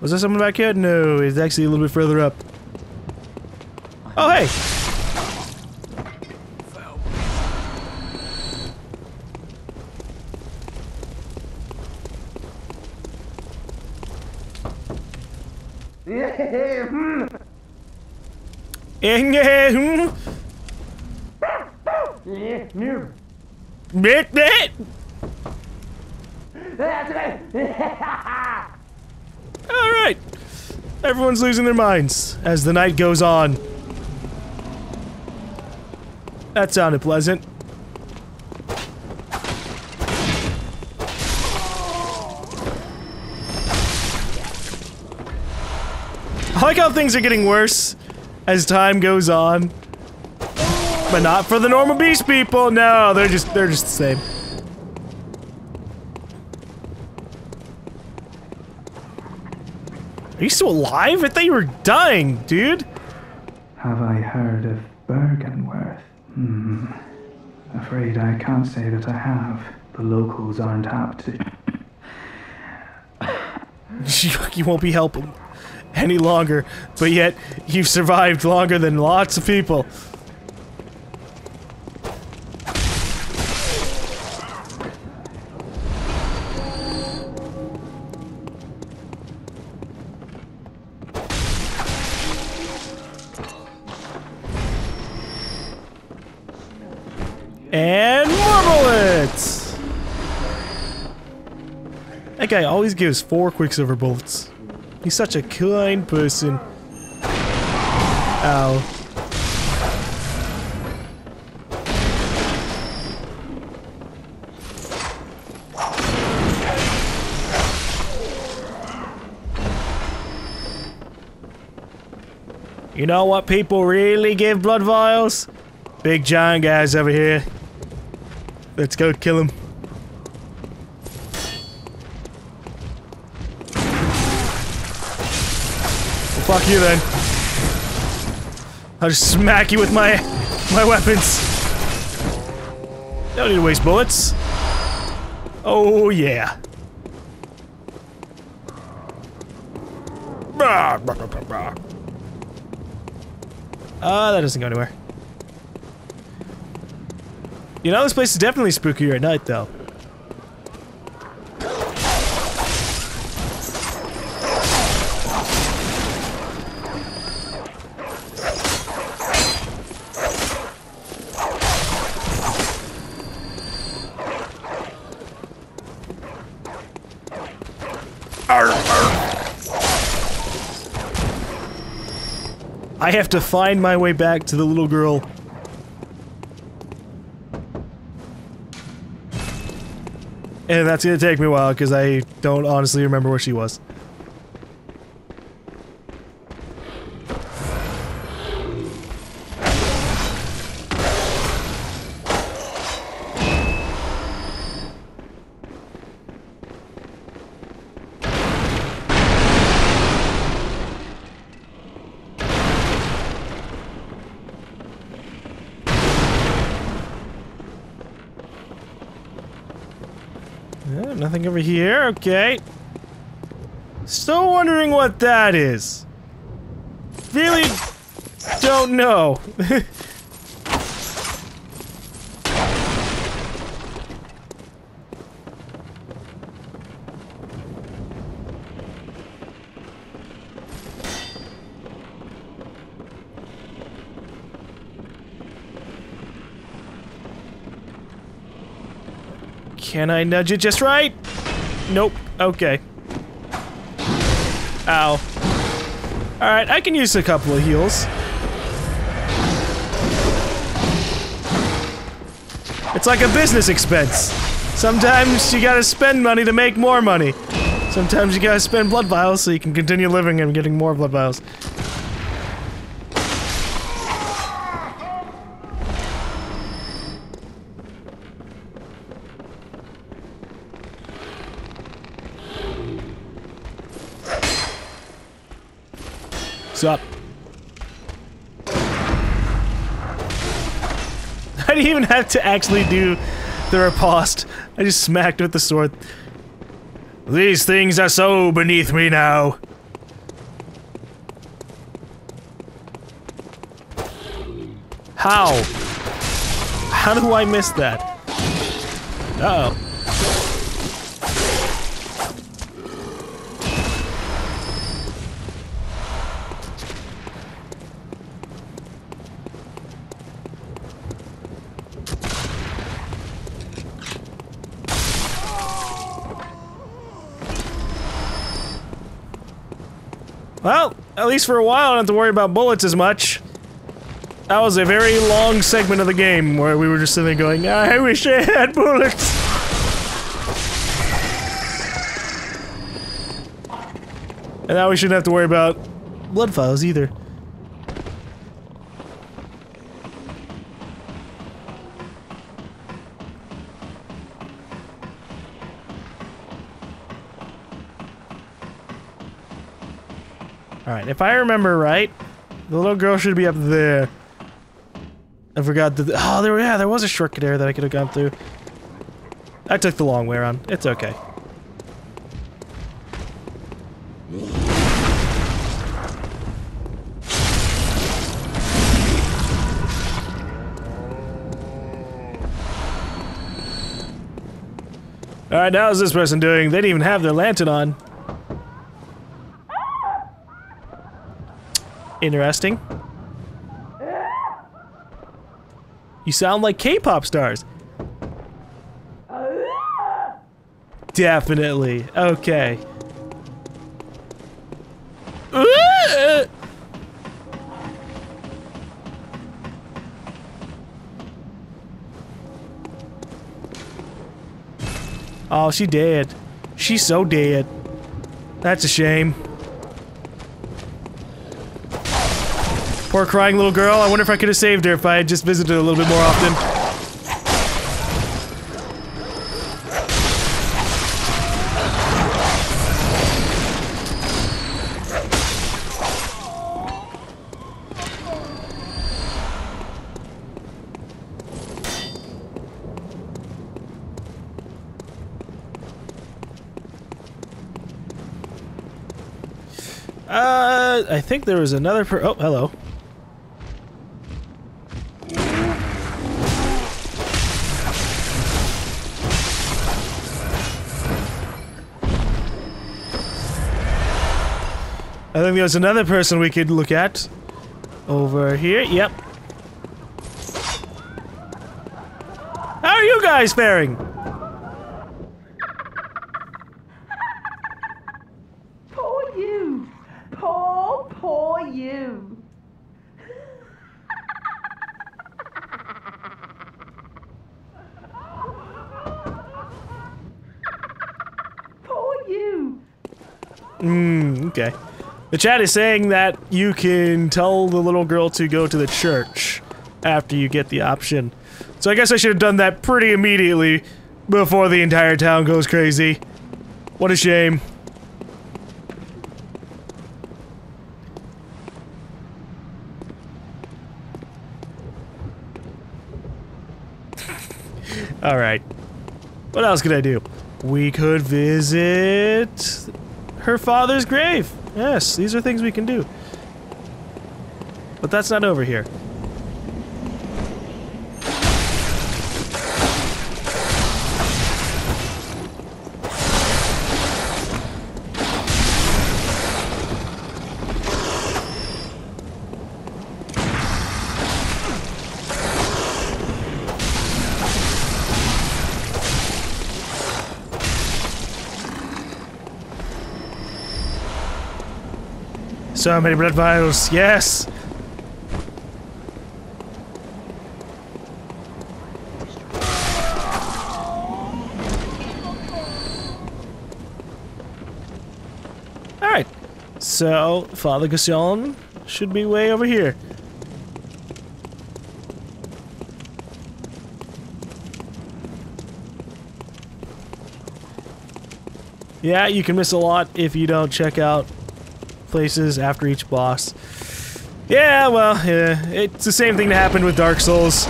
Was there someone back here? No, it's actually a little bit further up. Oh, hey! Alright! Everyone's losing their minds as the night goes on. That sounded pleasant. I like how things are getting worse as time goes on. But not for the normal beast people, no, they're just the same. Are you still alive? I thought you were dying, dude! Have I heard of Bergenworth? Hmm. Afraid I can't say that I have. The locals aren't apt to... You won't be helping any longer, but yet you've survived longer than lots of people. And more bullets! That guy always gives 4 quicksilver bullets. He's such a kind person. Ow. You know what people really give blood vials? Big giant guys over here. Let's go kill him. Well, fuck you then. I'll just smack you with my weapons. Don't need to waste bullets. Oh yeah. That doesn't go anywhere. You know, this place is definitely spookier at night, though. Arr, arr. I have to find my way back to the little girl. And that's gonna take me a while, because I don't honestly remember where she was. Nothing over here, okay. Still wondering what that is. Really don't know. Can I nudge it just right? Nope. Okay. Ow. Alright, I can use a couple of heals. It's like a business expense. Sometimes you gotta spend money to make more money. Sometimes you gotta spend blood vials so you can continue living and getting more blood vials. Up. I didn't even have to actually do the riposte. I just smacked with the sword. These things are so beneath me now. How? How do I miss that? Uh-oh. Well, at least for a while I don't have to worry about bullets as much. That was a very long segment of the game where we were just sitting there going, I wish I had bullets! And now we shouldn't have to worry about blood files either. Alright, if I remember right, the little girl should be up there. I forgot that. Oh, there was a shortcut there that I could have gone through. I took the long way around. It's okay. Alright, now how's this person doing? They didn't even have their lantern on. Interesting. You sound like K-pop stars. Definitely. Okay. Oh, she dead. She's so dead. That's a shame. Poor crying little girl. I wonder if I could have saved her if I had just visited her a little bit more often. I think there was another oh, hello. I think there's another person we could look at over here. Yep. How are you guys faring? Poor you. Poor, poor you. Poor you. Okay. The chat is saying that you can tell the little girl to go to the church after you get the option. So I guess I should have done that pretty immediately before the entire town goes crazy. What a shame. Alright. What else could I do? We could visit her father's grave. Yes, these are things we can do. But that's not over here. So many blood vials, yes! Alright, so Father Gassion should be way over here. Yeah, you can miss a lot if you don't check out places after each boss. Yeah, well, yeah, it's the same thing that happened with Dark Souls.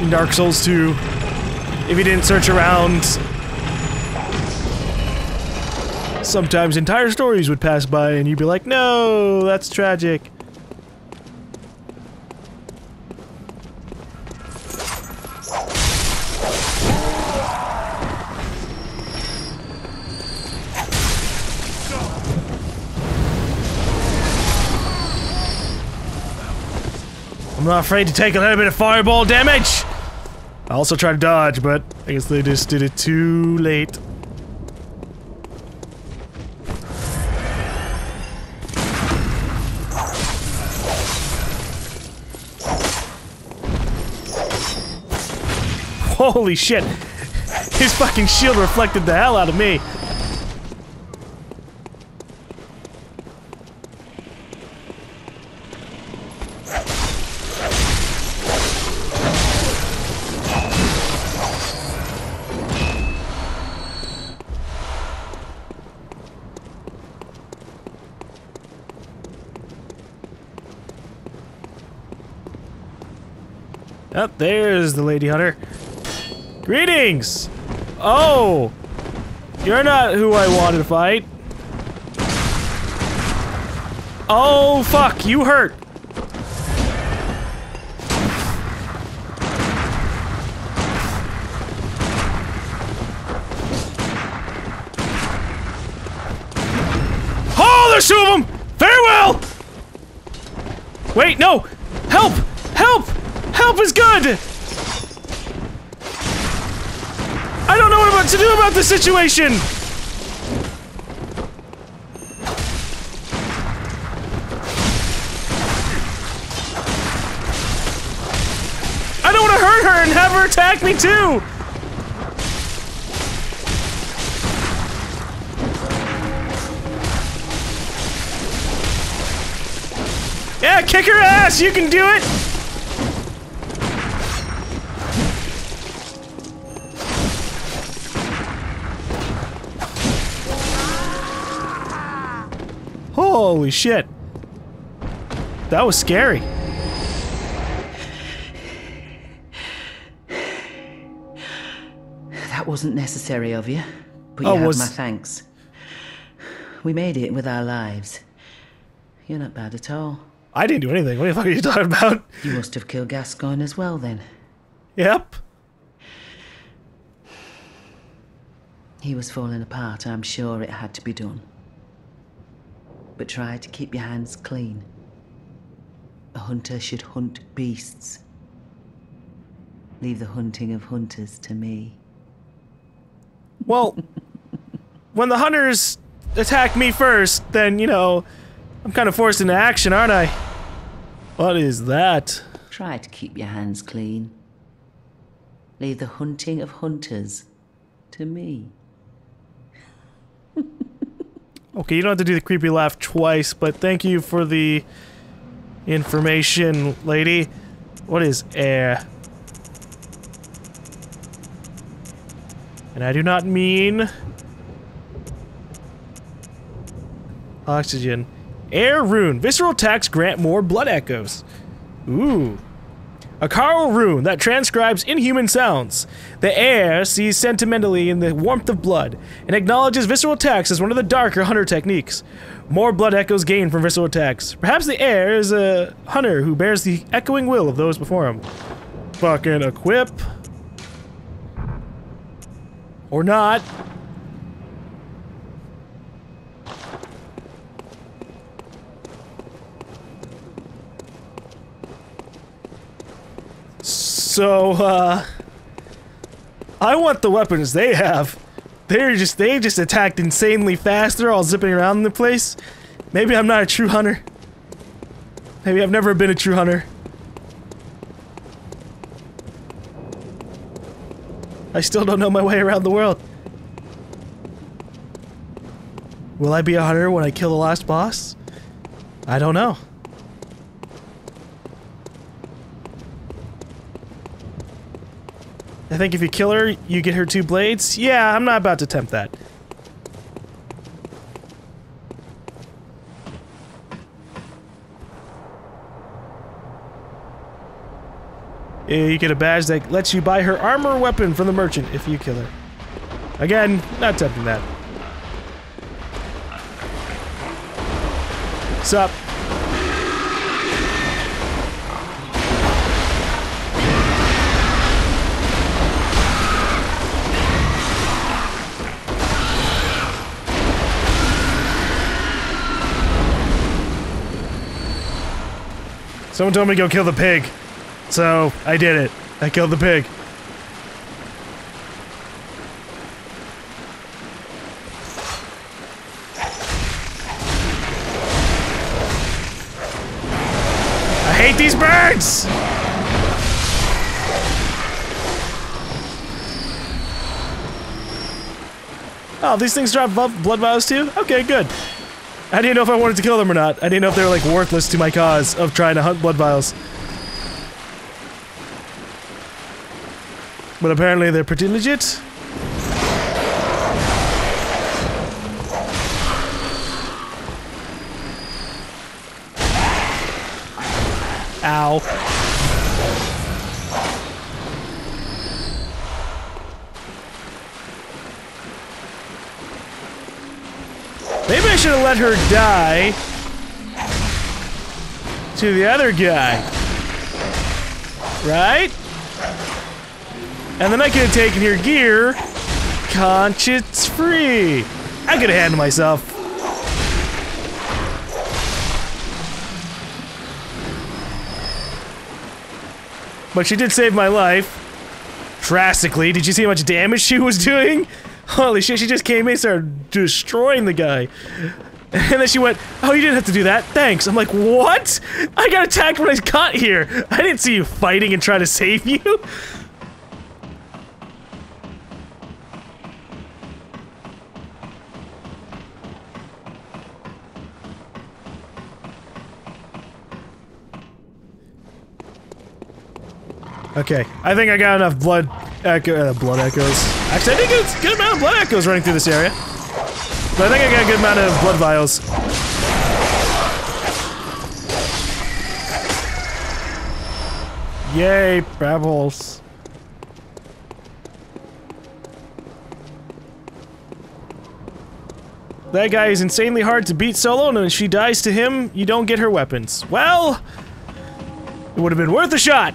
In Dark Souls 2. If you didn't search around, sometimes entire stories would pass by and you'd be like, no, that's tragic. I'm not afraid to take a little bit of fireball damage. I also tried to dodge, but I guess they just did it too late. Holy shit! His fucking shield reflected the hell out of me. Oh, there's the lady hunter. Greetings! Oh! You're not who I wanted to fight. Oh, fuck, you hurt! Oh, there's two of them! Farewell! Wait, no! Help! Help! Help is good! I don't know what to do about this situation! I don't want to hurt her and have her attack me too! Yeah, kick her ass! You can do it! Holy shit. That was scary. That wasn't necessary of you, but you have my thanks. We made it with our lives. You're not bad at all. I didn't do anything. What the fuck are you talking about? You must have killed Gascoigne as well then. Yep. He was falling apart. I'm sure it had to be done. But try to keep your hands clean. A hunter should hunt beasts. Leave the hunting of hunters to me. Well, when the hunters attack me first, then, you know, I'm kind of forced into action, aren't I? What is that? Try to keep your hands clean. Leave the hunting of hunters to me. Okay, you don't have to do the creepy laugh twice, but thank you for the information, lady. What is air? And I do not mean oxygen. Air rune. Visceral attacks grant more blood echoes. Ooh. A Carl rune that transcribes inhuman sounds. The air sees sentimentally in the warmth of blood, and acknowledges visceral attacks as one of the darker hunter techniques. More blood echoes gain from visceral attacks. Perhaps the air is a hunter who bears the echoing will of those before him. Fucking equip. Or not. So, I want the weapons they have. They just attacked insanely fast. They're all zipping around the place. Maybe I'm not a true hunter. Maybe I've never been a true hunter. I still don't know my way around the world. Will I be a hunter when I kill the last boss? I don't know. I think if you kill her, you get her two blades. Yeah, I'm not about to tempt that. You get a badge that lets you buy her armor or weapon from the merchant if you kill her. Again, not tempting that. What's up? Someone told me to go kill the pig. So, I did it. I killed the pig. I hate these birds! Oh, these things drop blood vials too? Okay, good. I didn't know if I wanted to kill them or not. I didn't know if they were, like, worthless to my cause of trying to hunt blood vials. But apparently they're pretty legit. Ow. Maybe I should have let her die to the other guy, right? And then I could have taken your gear, conscience free. I could have handled myself. But she did save my life, drastically. Did you see how much damage she was doing? Holy shit, she just came in and started destroying the guy. And then she went, oh, you didn't have to do that, thanks. I'm like, what? I got attacked when I got here. I didn't see you fighting and trying to save you. Okay, I think I got enough blood echoes. Actually, I think it's a good amount of blood echoes running through this area. But I think I got a good amount of blood vials. Yay, pebbles. That guy is insanely hard to beat solo, and when she dies to him, you don't get her weapons. Well, it would have been worth a shot.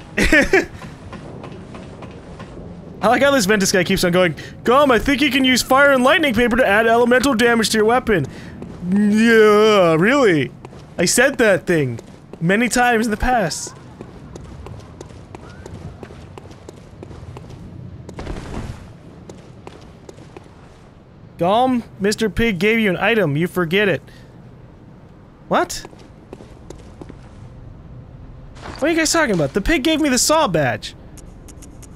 I like how this Ventus guy keeps on going, GaLm, I think you can use fire and lightning paper to add elemental damage to your weapon. Yeah, really? I said that thing many times in the past. GaLm, Mr. Pig gave you an item, you forget it. What? What are you guys talking about? The pig gave me the saw badge.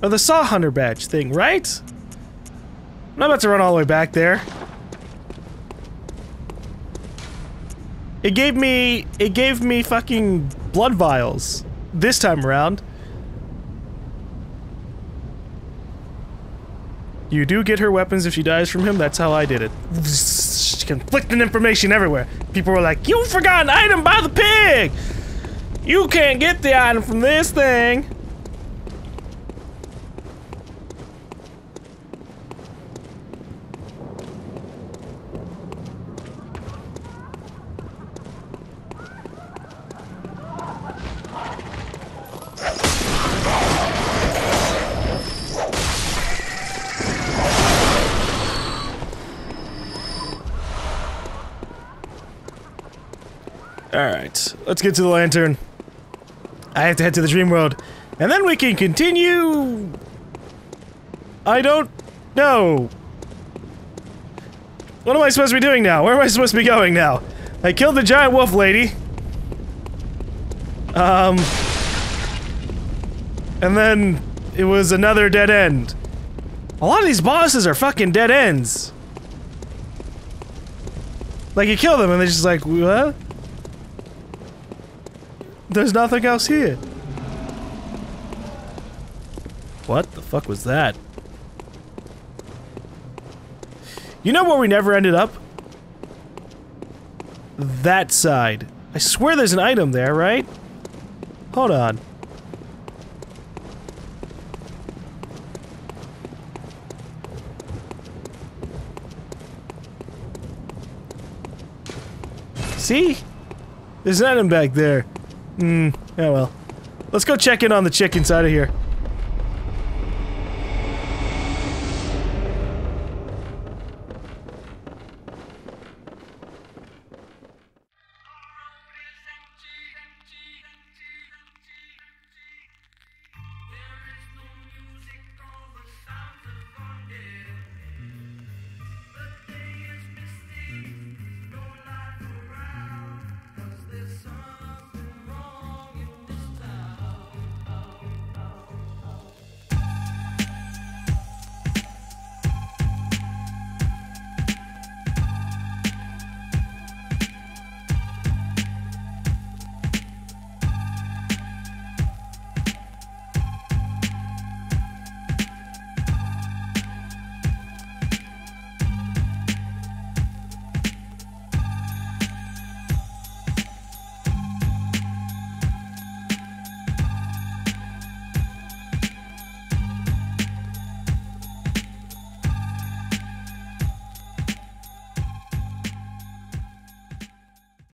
Or the Saw Hunter badge thing, right? I'm not about to run all the way back there. It gave me fucking blood vials this time around. You do get her weapons if she dies from him, that's how I did it. Conflicting information everywhere. People were like, you forgot an item by the pig! You can't get the item from this thing! Alright, let's get to the lantern. I have to head to the dream world. And then we can continue... I don't... know. What am I supposed to be doing now? Where am I supposed to be going now? I killed the giant wolf lady. And then... it was another dead end. A lot of these bosses are fucking dead ends. Like, you kill them and they're just like, what? There's nothing else here. What the fuck was that? You know where we never ended up? That side. I swear there's an item there, right? Hold on. See? There's an item back there. Oh well. Let's go check in on the chick inside of here.